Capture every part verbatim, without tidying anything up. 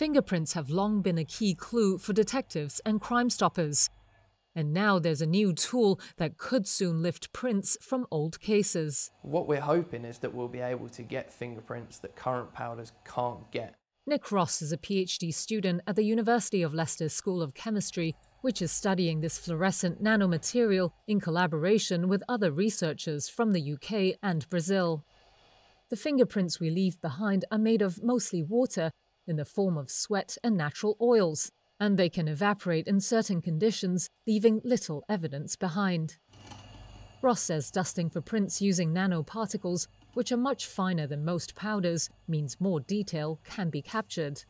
Fingerprints have long been a key clue for detectives and crime stoppers. And now there's a new tool that could soon lift prints from old cases. What we're hoping is that we'll be able to get fingerprints that current powders can't get. Nick Ross is a PhD student at the University of Leicester's School of Chemistry, which is studying this fluorescent nanomaterial in collaboration with other researchers from the U K and Brazil. The fingerprints we leave behind are made of mostly water in the form of sweat and natural oils, and they can evaporate in certain conditions, leaving little evidence behind. Ross says dusting for prints using nanoparticles, which are much finer than most powders, means more detail can be captured.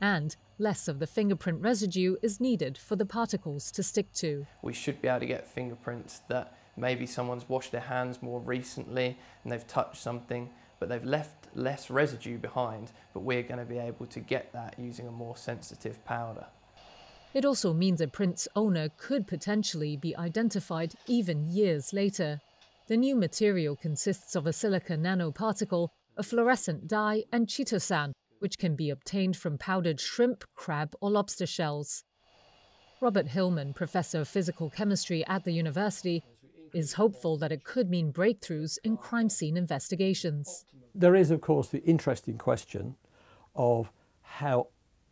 And less of the fingerprint residue is needed for the particles to stick to. We should be able to get fingerprints that maybe someone's washed their hands more recently and they've touched something, but they've left less residue behind, but we're going to be able to get that using a more sensitive powder. It also means a print's owner could potentially be identified even years later. The new material consists of a silica nanoparticle, a fluorescent dye and chitosan, which can be obtained from powdered shrimp, crab or lobster shells. Robert Hillman, professor of physical chemistry at the university, is hopeful that it could mean breakthroughs in crime scene investigations. There is, of course, the interesting question of how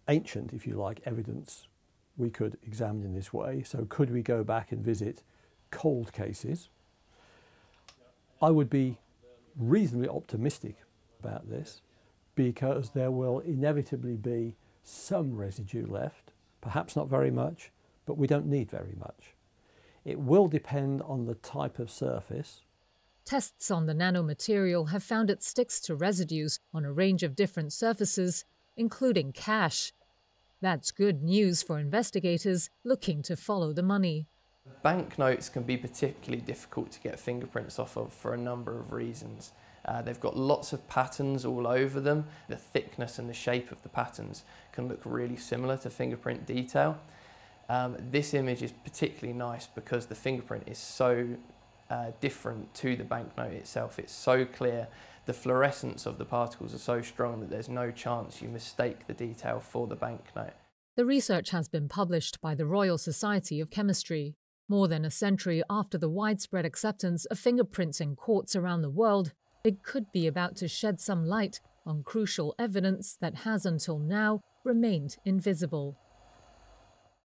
ancient, if you like, evidence we could examine in this way. So could we go back and visit cold cases? I would be reasonably optimistic about this, because there will inevitably be some residue left, perhaps not very much, but we don't need very much. It will depend on the type of surface. Tests on the nanomaterial have found it sticks to residues on a range of different surfaces, including cash. That's good news for investigators looking to follow the money. Banknotes can be particularly difficult to get fingerprints off of for a number of reasons. Uh, they've got lots of patterns all over them. The thickness and the shape of the patterns can look really similar to fingerprint detail. Um, this image is particularly nice because the fingerprint is so uh, different to the banknote itself. It's so clear. The fluorescence of the particles are so strong that there's no chance you mistake the detail for the banknote. The research has been published by the Royal Society of Chemistry. More than a century after the widespread acceptance of fingerprints in courts around the world, it could be about to shed some light on crucial evidence that has until now remained invisible.